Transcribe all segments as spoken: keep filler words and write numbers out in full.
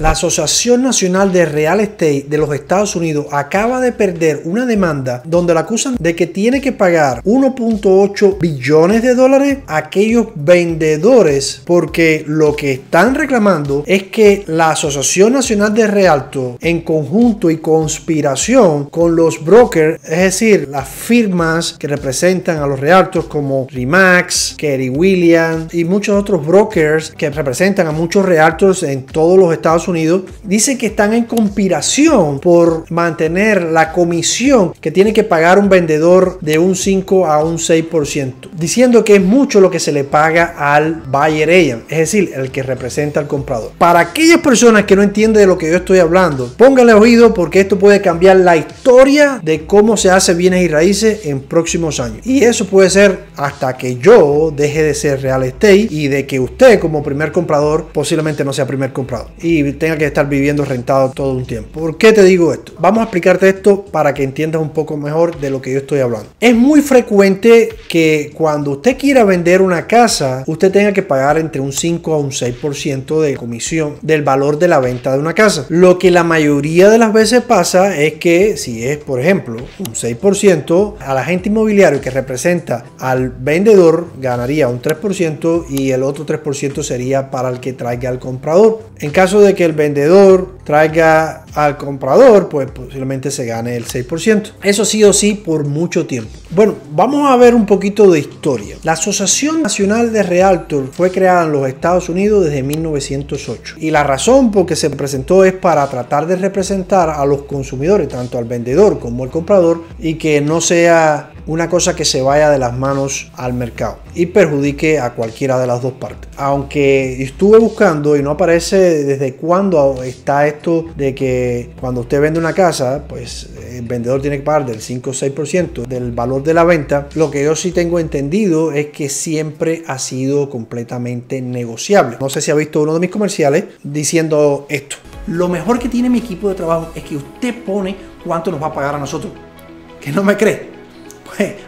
La Asociación Nacional de Real Estate de los Estados Unidos acaba de perder una demanda donde la acusan de que tiene que pagar uno punto ocho billones de dólares a aquellos vendedores, porque lo que están reclamando es que la Asociación Nacional de Realtors, en conjunto y conspiración con los brokers, es decir, las firmas que representan a los realtors como Remax, Kerry Williams y muchos otros brokers que representan a muchos realtors en todos los Estados Unidos Unidos, dice que están en conspiración por mantener la comisión que tiene que pagar un vendedor de un cinco a un seis por ciento, diciendo que es mucho lo que se le paga al buyer agent, es decir, el que representa al comprador. Para aquellas personas que no entienden de lo que yo estoy hablando, pónganle oído, porque esto puede cambiar la historia de cómo se hace bienes y raíces en próximos años, y eso puede ser hasta que yo deje de ser real estate y de que usted, como primer comprador, posiblemente no sea primer comprador y tenga que estar viviendo rentado todo un tiempo. ¿Por qué te digo esto? Vamos a explicarte esto para que entiendas un poco mejor de lo que yo estoy hablando. Es muy frecuente que cuando usted quiera vender una casa, usted tenga que pagar entre un cinco a un seis por ciento de comisión del valor de la venta de una casa. Lo que la mayoría de las veces pasa es que si es, por ejemplo, un seis por ciento, al agente inmobiliario que representa al vendedor ganaría un tres por ciento y el otro tres por ciento sería para el que traiga al comprador. En caso de de que el vendedor traiga al comprador, pues posiblemente se gane el seis por ciento. Eso sí o sí por mucho tiempo. Bueno, vamos a ver un poquito de historia. La Asociación Nacional de Realtors fue creada en los Estados Unidos desde mil novecientos ocho, y la razón por que se presentó es para tratar de representar a los consumidores, tanto al vendedor como al comprador, y que no sea una cosa que se vaya de las manos al mercado y perjudique a cualquiera de las dos partes. Aunque estuve buscando y no aparece desde cuándo está esto de que cuando usted vende una casa, pues el vendedor tiene que pagar del cinco o seis por ciento del valor de la venta. Lo que yo sí tengo entendido es que siempre ha sido completamente negociable. No sé si ha visto uno de mis comerciales diciendo esto. Lo mejor que tiene mi equipo de trabajo es que usted pone cuánto nos va a pagar a nosotros. ¿Que no me cree?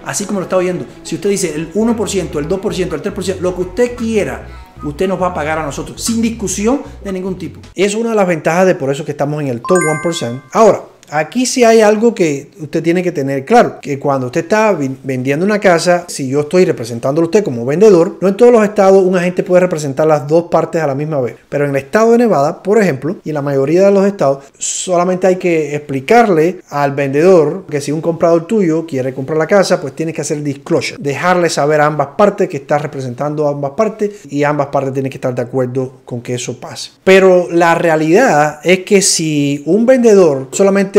Así como lo está oyendo, si usted dice el uno por ciento, el dos por ciento, el tres por ciento, lo que usted quiera, usted nos va a pagar a nosotros, sin discusión de ningún tipo. Es una de las ventajas de por eso que estamos en el top uno por ciento. Ahora, aquí sí hay algo que usted tiene que tener claro, que cuando usted está vendiendo una casa, si yo estoy representándolo a usted como vendedor, no en todos los estados un agente puede representar las dos partes a la misma vez, pero en el estado de Nevada, por ejemplo, y en la mayoría de los estados, solamente hay que explicarle al vendedor que si un comprador tuyo quiere comprar la casa, pues tienes que hacer disclosure, dejarle saber a ambas partes que estás representando a ambas partes, y ambas partes tienen que estar de acuerdo con que eso pase. Pero la realidad es que si un vendedor solamente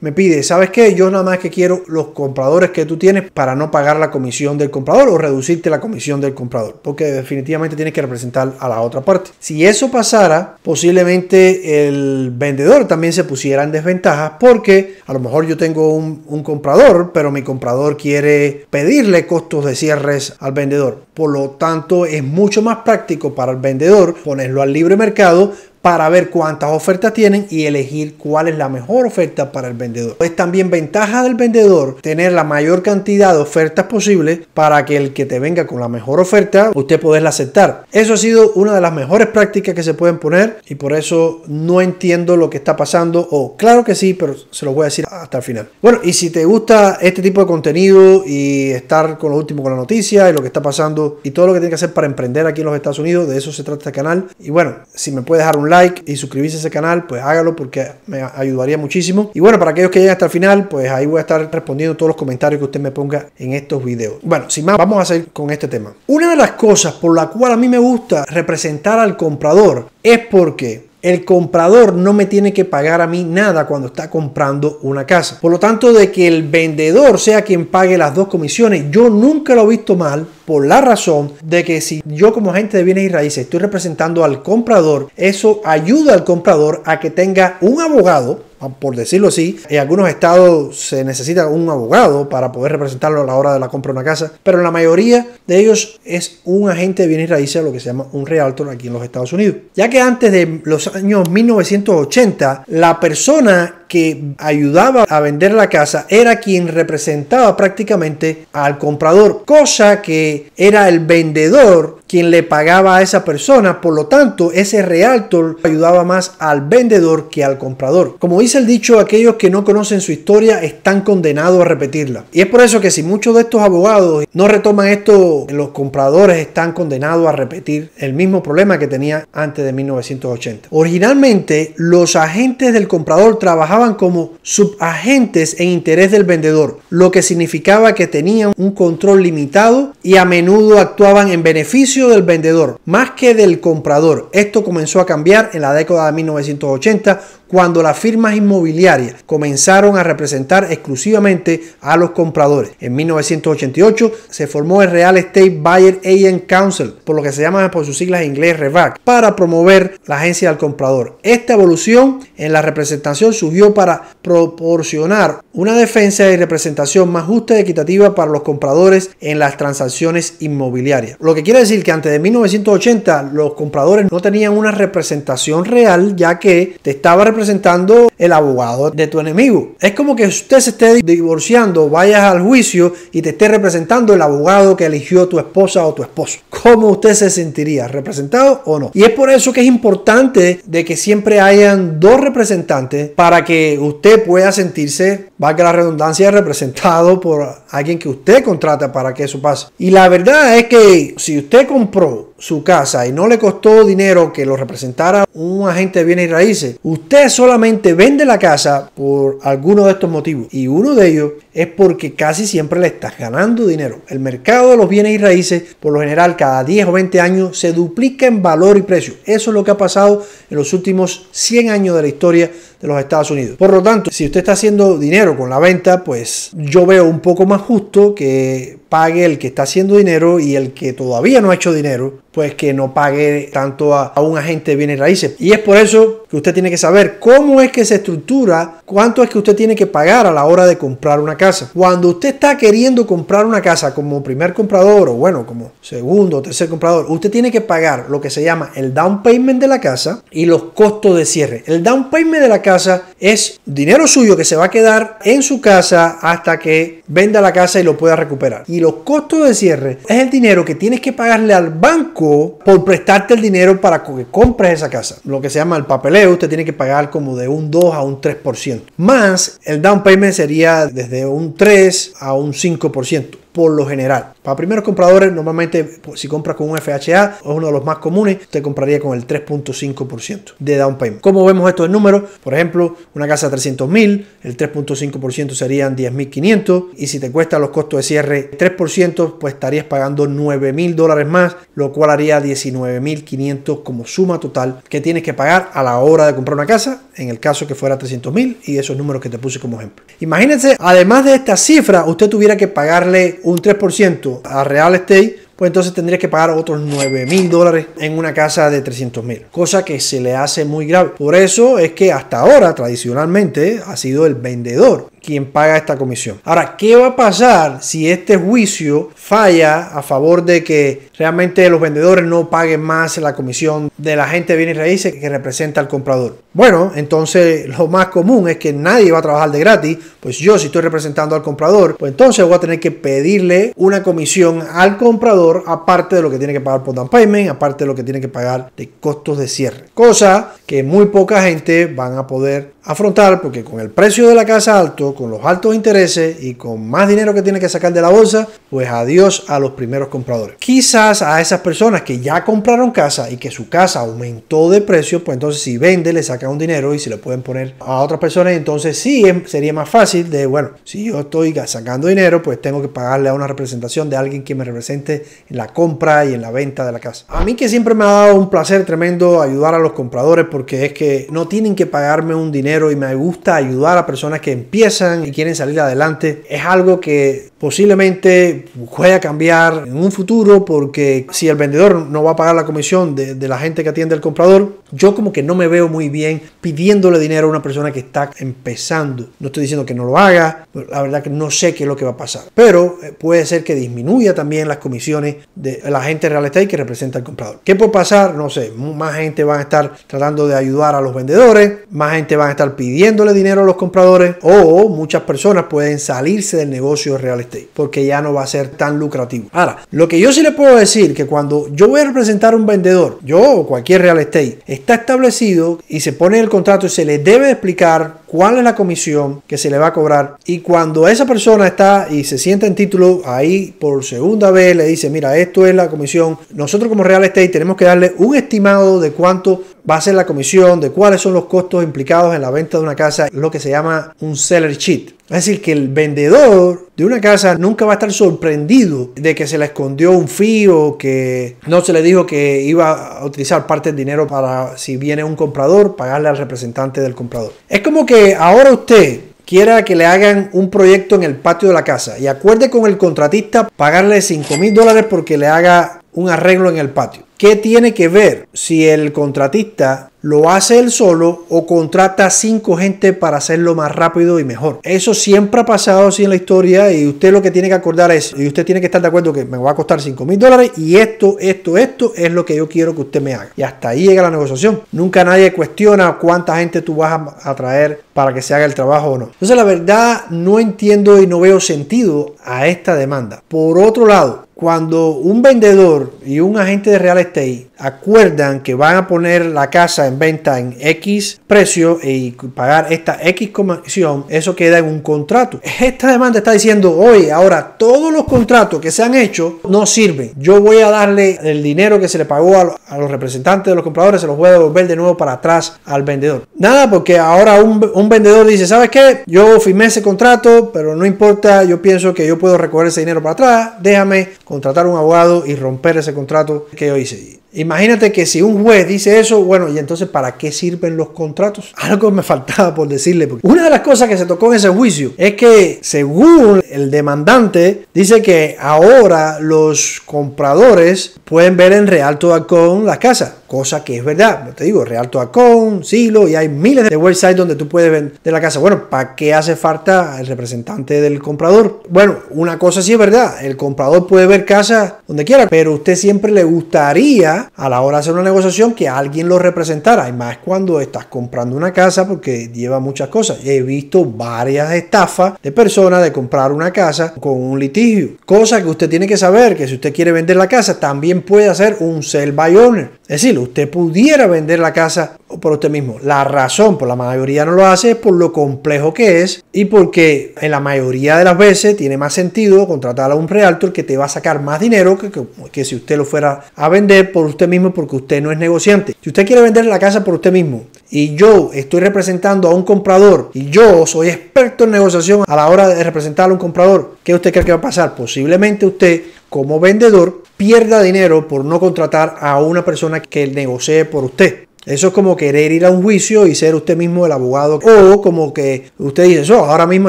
me pide, ¿sabes qué? Yo nada más que quiero los compradores que tú tienes para no pagar la comisión del comprador o reducirte la comisión del comprador, porque definitivamente tienes que representar a la otra parte. Si eso pasara, posiblemente el vendedor también se pusiera en desventaja, porque a lo mejor yo tengo un, un comprador, pero mi comprador quiere pedirle costos de cierres al vendedor. Por lo tanto, es mucho más práctico para el vendedor ponerlo al libre mercado para ver cuántas ofertas tienen y elegir cuál es la mejor oferta para el vendedor. Es también ventaja del vendedor tener la mayor cantidad de ofertas posible para que el que te venga con la mejor oferta, usted poderla aceptar. Eso ha sido una de las mejores prácticas que se pueden poner, y por eso no entiendo lo que está pasando, o claro que sí, pero se lo voy a decir hasta el final. Bueno, y si te gusta este tipo de contenido y estar con lo último con la noticia y lo que está pasando y todo lo que tiene que hacer para emprender aquí en los Estados Unidos, de eso se trata este canal. Y bueno, si me puedes dejar un like y suscribirse a ese canal, pues hágalo, porque me ayudaría muchísimo. Y bueno, para aquellos que lleguen hasta el final, pues ahí voy a estar respondiendo todos los comentarios que usted me ponga en estos videos. Bueno, sin más, vamos a seguir con este tema. Una de las cosas por la cual a mí me gusta representar al comprador es porque el comprador no me tiene que pagar a mí nada cuando está comprando una casa. Por lo tanto, de que el vendedor sea quien pague las dos comisiones, yo nunca lo he visto mal, por la razón de que si yo como agente de bienes y raíces estoy representando al comprador, eso ayuda al comprador a que tenga un abogado, por decirlo así. En algunos estados se necesita un abogado para poder representarlo a la hora de la compra de una casa, pero en la mayoría de ellos es un agente de bienes y raíces, lo que se llama un realtor aquí en los Estados Unidos. Ya que antes de los años mil novecientos ochenta, la persona que ayudaba a vender la casa era quien representaba prácticamente al comprador, cosa que era el vendedor quien le pagaba a esa persona. Por lo tanto, ese realtor ayudaba más al vendedor que al comprador. Como dice el dicho, aquellos que no conocen su historia están condenados a repetirla. Y es por eso que si muchos de estos abogados no retoman esto, los compradores están condenados a repetir el mismo problema que tenían antes de mil novecientos ochenta. Originalmente, los agentes del comprador trabajaban como subagentes en interés del vendedor, lo que significaba que tenían un control limitado y a menudo actuaban en beneficio del vendedor más que del comprador. Esto comenzó a cambiar en la década de mil novecientos ochenta, cuando las firmas inmobiliarias comenzaron a representar exclusivamente a los compradores. En mil novecientos ochenta y ocho se formó el Real Estate Buyer Agent Council, por lo que se llama por sus siglas en inglés REVAC, para promover la agencia del comprador. Esta evolución en la representación surgió para proporcionar una defensa y representación más justa y equitativa para los compradores en las transacciones inmobiliarias. Lo que quiere decir que antes de mil novecientos ochenta los compradores no tenían una representación real, ya que te estaba representando presentando el abogado de tu enemigo. Es como que usted se esté divorciando, vayas al juicio y te esté representando el abogado que eligió tu esposa o tu esposo. ¿Cómo usted se sentiría? ¿Representado o no? Y es por eso que es importante de que siempre hayan dos representantes para que usted pueda sentirse, valga la redundancia, representado por alguien que usted contrata para que eso pase. Y la verdad es que si usted compró su casa y no le costó dinero que lo representara un agente de bienes y raíces, usted solamente vende la casa por alguno de estos motivos, y uno de ellos es porque casi siempre le estás ganando dinero. El mercado de los bienes y raíces por lo general cada diez o veinte años se duplica en valor y precio. Eso es lo que ha pasado en los últimos cien años de la historia de los Estados Unidos. Por lo tanto, si usted está haciendo dinero con la venta, pues yo veo un poco más justo que pague el que está haciendo dinero, y el que todavía no ha hecho dinero, pues que no pague tanto a, a un agente de bienes raíces. Y es por eso que usted tiene que saber cómo es que se estructura, cuánto es que usted tiene que pagar a la hora de comprar una casa. Cuando usted está queriendo comprar una casa como primer comprador, o bueno, como segundo o tercer comprador, usted tiene que pagar lo que se llama el down payment de la casa y los costos de cierre. El down payment de la casa es dinero suyo que se va a quedar en su casa hasta que venda la casa y lo pueda recuperar. Y los costos de cierre es el dinero que tienes que pagarle al banco por prestarte el dinero para que compres esa casa. Lo que se llama el papeleo, usted tiene que pagar como de un dos a un tres por ciento. Más el down payment sería desde un tres a un cinco por ciento. Por lo general, para primeros compradores, normalmente si compras con un F H A, es uno de los más comunes, te compraría con el tres punto cinco por ciento de down payment. Como vemos estos números, por ejemplo, una casa de trescientos mil, el tres punto cinco por ciento serían diez mil quinientos, y si te cuesta los costos de cierre tres por ciento, pues estarías pagando nueve mil dólares más, lo cual haría diecinueve mil quinientos como suma total que tienes que pagar a la hora de comprar una casa, en el caso que fuera trescientos mil, y esos números que te puse como ejemplo. Imagínense, además de esta cifra, usted tuviera que pagarle un tres por ciento a Real Estate, pues entonces tendrías que pagar otros nueve mil dólares en una casa de trescientos mil, cosa que se le hace muy grave. Por eso es que hasta ahora, tradicionalmente, ha sido el vendedor quien paga esta comisión. Ahora, ¿qué va a pasar si este juicio falla a favor de que realmente los vendedores no paguen más la comisión de la agente de bienes raíces que representa al comprador? Bueno, entonces lo más común es que nadie va a trabajar de gratis. Pues yo, si estoy representando al comprador, pues entonces voy a tener que pedirle una comisión al comprador, aparte de lo que tiene que pagar por down payment, aparte de lo que tiene que pagar de costos de cierre, cosa que muy poca gente van a poder afrontar, porque con el precio de la casa alto, con los altos intereses y con más dinero que tiene que sacar de la bolsa, pues adiós a los primeros compradores. Quizás a esas personas que ya compraron casa y que su casa aumentó de precio, pues entonces si vende le saca un dinero y se le pueden poner a otras personas, entonces sí sería más fácil de, bueno, si yo estoy sacando dinero, pues tengo que pagarle a una representación de alguien que me represente en la compra y en la venta de la casa. A mí, que siempre me ha dado un placer tremendo ayudar a los compradores, porque es que no tienen que pagarme un dinero, y me gusta ayudar a personas que empiezan y quieren salir adelante. Es algo que posiblemente pueda cambiar en un futuro, porque si el vendedor no va a pagar la comisión de, de la gente que atiende al comprador, yo como que no me veo muy bien pidiéndole dinero a una persona que está empezando. No estoy diciendo que no lo haga, la verdad que no sé qué es lo que va a pasar, pero puede ser que disminuya también las comisiones de la gente de Real Estate que representa al comprador. ¿Qué puede pasar? No sé, más gente van a estar tratando de ayudar a los vendedores, más gente van a estar pidiéndole dinero a los compradores, o o muchas personas pueden salirse del negocio de real estate porque ya no va a ser tan lucrativo. Ahora, lo que yo sí les puedo decir, que cuando yo voy a representar a un vendedor, yo o cualquier real estate, está establecido y se pone en el contrato y se le debe explicar cuál es la comisión que se le va a cobrar. Y cuando esa persona está y se sienta en título, ahí por segunda vez le dice, mira, esto es la comisión. Nosotros como real estate tenemos que darle un estimado de cuánto va a ser la comisión, de cuáles son los costos implicados en la venta de una casa, lo que se llama un seller sheet. Es decir, que el vendedor de una casa nunca va a estar sorprendido de que se le escondió un fee o que no se le dijo que iba a utilizar parte del dinero para, si viene un comprador, pagarle al representante del comprador. Es como que ahora usted quiera que le hagan un proyecto en el patio de la casa y acuerde con el contratista pagarle cinco mil dólares porque le haga un arreglo en el patio. ¿Qué tiene que ver si el contratista lo hace él solo o contrata cinco gente para hacerlo más rápido y mejor? Eso siempre ha pasado así en la historia y usted lo que tiene que acordar es, y usted tiene que estar de acuerdo que me va a costar cinco mil dólares y esto, esto, esto es lo que yo quiero que usted me haga. Y hasta ahí llega la negociación. Nunca nadie cuestiona cuánta gente tú vas a traer para que se haga el trabajo o no. Entonces la verdad no entiendo y no veo sentido a esta demanda. Por otro lado, cuando un vendedor y un agente de real estate acuerdan que van a poner la casa en venta en X precio y pagar esta X comisión, eso queda en un contrato. Esta demanda está diciendo, oye, ahora todos los contratos que se han hecho no sirven. Yo voy a darle el dinero que se le pagó a los representantes de los compradores, se los voy a devolver de nuevo para atrás al vendedor. Nada, porque ahora un, un vendedor dice, ¿sabes qué? Yo firmé ese contrato, pero no importa, yo pienso que yo puedo recoger ese dinero para atrás, déjame contratar a un abogado y romper ese contrato que yo hice. Imagínate que si un juez dice eso, bueno, y entonces ¿para qué sirven los contratos? Algo me faltaba por decirle, porque una de las cosas que se tocó en ese juicio es que según el demandante dice que ahora los compradores pueden ver en Realtor punto com las casas, cosa que es verdad. Te digo, Realtor punto com, Silo, y hay miles de websites donde tú puedes vender la casa. Bueno, ¿para qué hace falta el representante del comprador? Bueno, una cosa sí es verdad, el comprador puede ver casas donde quiera, pero a usted siempre le gustaría a la hora de hacer una negociación que alguien lo representara, y más cuando estás comprando una casa porque lleva muchas cosas. He visto varias estafas de personas de comprar una casa con un litigio, cosa que usted tiene que saber, que si usted quiere vender la casa también puede hacer un sell by owner. Es decir, usted pudiera vender la casa por usted mismo. La razón por la mayoría no lo hace es por lo complejo que es y porque en la mayoría de las veces tiene más sentido contratar a un realtor que te va a sacar más dinero que, que, que si usted lo fuera a vender por usted mismo, porque usted no es negociante. Si usted quiere vender la casa por usted mismo y yo estoy representando a un comprador y yo soy experto en negociación a la hora de representar a un comprador, ¿qué usted cree que va a pasar? Posiblemente usted como vendedor pierda dinero por no contratar a una persona que negocie por usted. Eso es como querer ir a un juicio y ser usted mismo el abogado, o como que usted dice, eso, oh, ahora mismo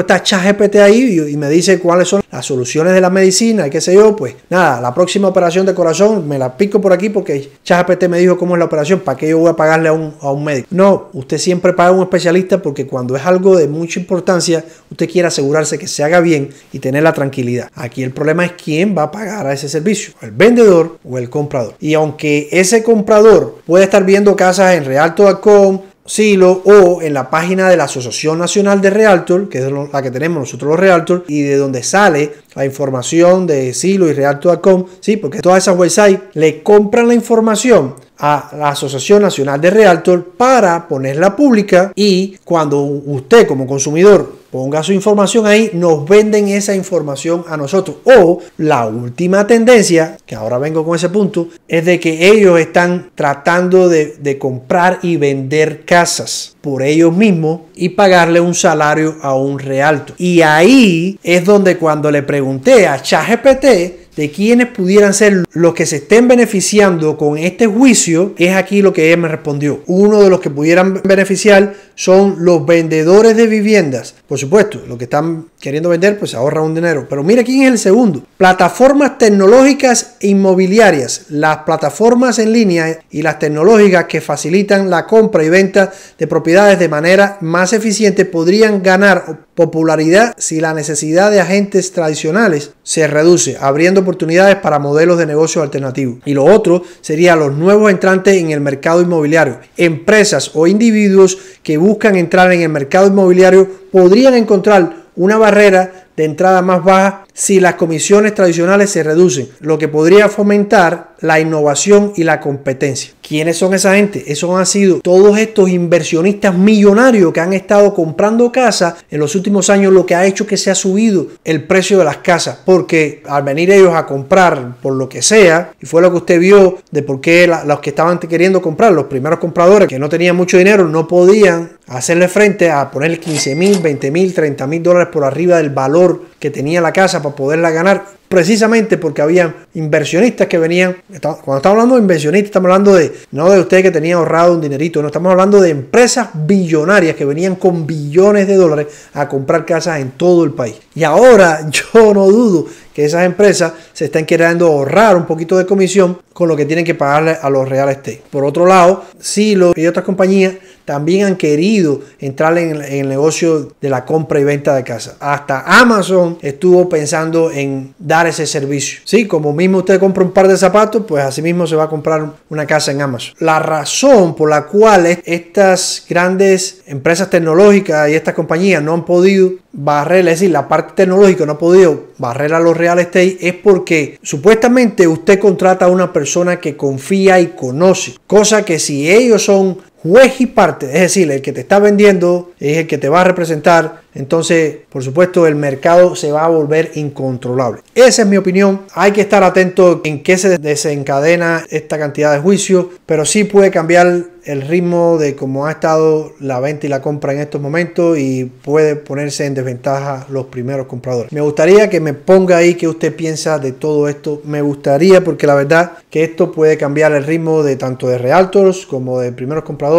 está ChatGPT ahí y me dice cuáles son las soluciones de la medicina y qué sé yo, pues nada, la próxima operación de corazón me la pico por aquí porque ChatGPT me dijo cómo es la operación, ¿para qué yo voy a pagarle a un, a un médico? No, usted siempre paga a un especialista porque cuando es algo de mucha importancia, usted quiere asegurarse que se haga bien y tener la tranquilidad. Aquí el problema es quién va a pagar a ese servicio, el vendedor o el comprador. Y aunque ese comprador puede estar viendo casas en Realtor punto com, Silo o en la página de la Asociación Nacional de Realtor, que es la que tenemos nosotros los Realtor, y de donde sale la información de Silo y Realtor punto com, sí, porque todas esas websites le compran la información a la Asociación Nacional de Realtor para ponerla pública, y cuando usted como consumidor ponga su información ahí, nos venden esa información a nosotros. O la última tendencia, que ahora vengo con ese punto, es de que ellos están tratando de, de comprar y vender casas por ellos mismos y pagarle un salario a un realtor. Y ahí es donde, cuando le pregunté a ChatGPT de quienes pudieran ser los que se estén beneficiando con este juicio, es aquí lo que él me respondió. Uno de los que pudieran beneficiar son los vendedores de viviendas. Por supuesto, los que están queriendo vender, pues ahorran un dinero. Pero mira quién es el segundo. Plataformas tecnológicas e inmobiliarias. Las plataformas en línea y las tecnológicas que facilitan la compra y venta de propiedades de manera más eficiente podrían ganar popularidad si la necesidad de agentes tradicionales se reduce, abriendo por oportunidades para modelos de negocios alternativos. Y lo otro sería los nuevos entrantes en el mercado inmobiliario. Empresas o individuos que buscan entrar en el mercado inmobiliario podrían encontrar una barrera de entrada más baja si las comisiones tradicionales se reducen, lo que podría fomentar la innovación y la competencia. ¿Quiénes son esa gente? Esos han sido todos estos inversionistas millonarios que han estado comprando casas en los últimos años, lo que ha hecho que se ha subido el precio de las casas, porque al venir ellos a comprar por lo que sea, y fue lo que usted vio de por qué la, los que estaban queriendo comprar, los primeros compradores que no tenían mucho dinero, no podían hacerle frente a poner quince mil, veinte mil, treinta mil dólares por arriba del valor que tenía la casa para poderla ganar, precisamente porque había inversionistas que venían. Cuando estamos hablando de inversionistas, estamos hablando de no de ustedes que tenían ahorrado un dinerito, no estamos hablando de empresas billonarias que venían con billones de dólares a comprar casas en todo el país. Y ahora yo no dudo que esas empresas se están queriendo ahorrar un poquito de comisión con lo que tienen que pagarle a los real estate. Por otro lado, Silo y otras compañías también han querido entrar en el negocio de la compra y venta de casas. Hasta Amazon estuvo pensando en dar ese servicio. Sí, como mismo usted compra un par de zapatos, pues así mismo se va a comprar una casa en Amazon. La razón por la cual estas grandes empresas tecnológicas y estas compañías no han podido barrer, es decir, la parte tecnológica no ha podido barrer a los real estate, es porque supuestamente usted contrata a una persona que confía y conoce, cosa que si ellos son juez y parte, es decir, el que te está vendiendo es el que te va a representar, entonces por supuesto el mercado se va a volver incontrolable. Esa es mi opinión. Hay que estar atento en qué se desencadena esta cantidad de juicios, pero sí puede cambiar el ritmo de cómo ha estado la venta y la compra en estos momentos y puede ponerse en desventaja los primeros compradores. Me gustaría que me ponga ahí qué usted piensa de todo esto. Me gustaría, porque la verdad que esto puede cambiar el ritmo de tanto de realtors como de primeros compradores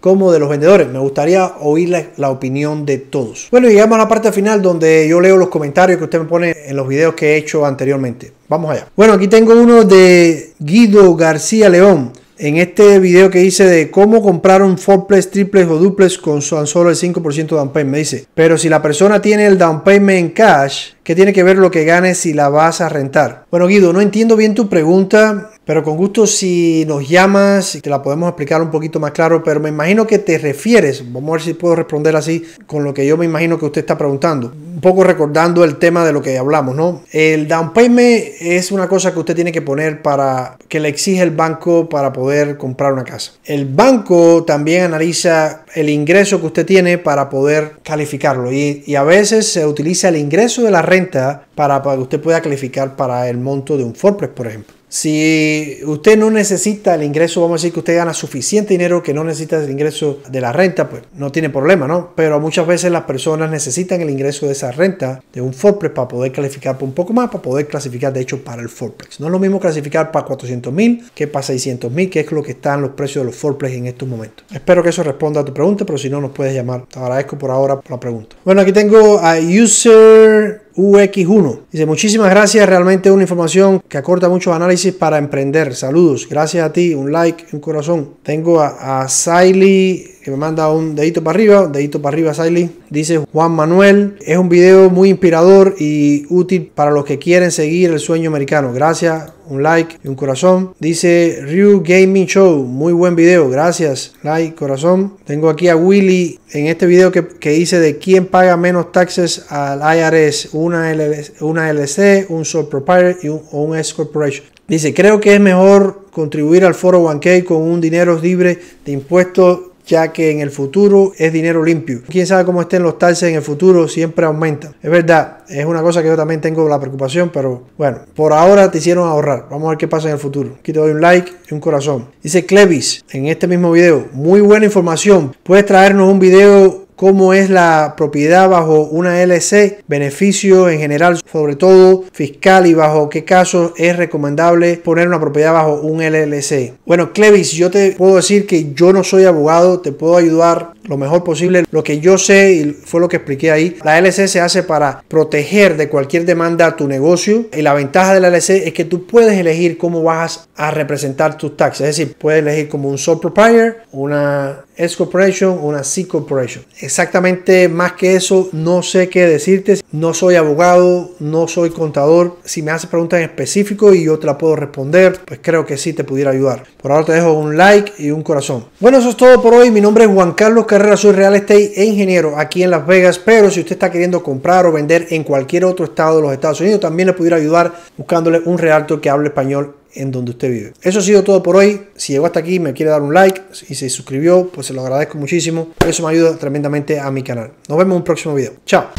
como de los vendedores. Me gustaría oír la, la opinión de todos. Bueno, llegamos a la parte final donde yo leo los comentarios que usted me pone en los videos que he hecho anteriormente. Vamos allá. Bueno, aquí tengo uno de Guido García León. En este video que hice de cómo comprar un fourplex, triplex o duplex con solo el cinco por ciento down payment, me dice, pero si la persona tiene el down payment en cash, ¿qué tiene que ver lo que ganes si la vas a rentar? Bueno, Guido, no entiendo bien tu pregunta, pero con gusto si nos llamas y te la podemos explicar un poquito más claro, pero me imagino que te refieres, vamos a ver si puedo responder así con lo que yo me imagino que usted está preguntando, un poco recordando el tema de lo que hablamos, ¿no? El down payment es una cosa que usted tiene que poner para que le exige el banco para poder comprar una casa. El banco también analiza el ingreso que usted tiene para poder calificarlo y, y a veces se utiliza el ingreso de la renta para, para que usted pueda calificar para el monto de un fourplex, por ejemplo. Si usted no necesita el ingreso, vamos a decir que usted gana suficiente dinero que no necesita el ingreso de la renta, pues no tiene problema, ¿no? Pero muchas veces las personas necesitan el ingreso de esa renta de un fourplex para poder calificar por un poco más, para poder clasificar de hecho para el fourplex. No es lo mismo clasificar para cuatrocientos mil que para seiscientos mil, que es lo que están los precios de los fourplex en estos momentos. Espero que eso responda a tu pregunta, pero si no nos puedes llamar. Te agradezco por ahora por la pregunta. Bueno, aquí tengo a User U X uno. Dice, muchísimas gracias, realmente una información que acorta muchos análisis para emprender. Saludos, gracias a ti, un like, un corazón. Tengo a, a Saily, que me manda un dedito para arriba, dedito para arriba, Saily. Dice Juan Manuel, es un video muy inspirador y útil para los que quieren seguir el sueño americano. Gracias, un like y un corazón. Dice Ryu Gaming Show, muy buen video, gracias, like, corazón. Tengo aquí a Willy, en este video que, que hice de quién paga menos taxes al I R S, una L L C, un sole proprietor y un, o un S corporation. Dice, creo que es mejor contribuir al cuatro cero uno K con un dinero libre de impuestos, ya que en el futuro es dinero limpio. Quién sabe cómo estén los taxes en el futuro, siempre aumentan. Es verdad, es una cosa que yo también tengo la preocupación, pero bueno, por ahora te hicieron ahorrar. Vamos a ver qué pasa en el futuro. Aquí te doy un like y un corazón. Dice Clevis, en este mismo video, muy buena información. Puedes traernos un video cómo es la propiedad bajo una L L C, beneficio en general, sobre todo fiscal, y bajo qué casos es recomendable poner una propiedad bajo un L L C. Bueno, Clevis, yo te puedo decir que yo no soy abogado, te puedo ayudar lo mejor posible. Lo que yo sé y fue lo que expliqué ahí, la L L C se hace para proteger de cualquier demanda a tu negocio, y la ventaja de la L L C es que tú puedes elegir cómo vas a representar tus taxes, es decir, puedes elegir como un sole proprietor, una S-corporation, una C-corporation. Exactamente más que eso, no sé qué decirte. No soy abogado, no soy contador. Si me haces preguntas en específico y yo te la puedo responder, pues creo que sí te pudiera ayudar. Por ahora te dejo un like y un corazón. Bueno, eso es todo por hoy. Mi nombre es Juan Carlos Carrera, soy Real Estate e ingeniero aquí en Las Vegas. Pero si usted está queriendo comprar o vender en cualquier otro estado de los Estados Unidos, también le pudiera ayudar buscándole un realtor que hable español en donde usted vive. Eso ha sido todo por hoy. Si llegó hasta aquí, me quiere dar un like y se suscribió, pues se lo agradezco muchísimo. Eso me ayuda tremendamente a mi canal. Nos vemos en un próximo video. Chao.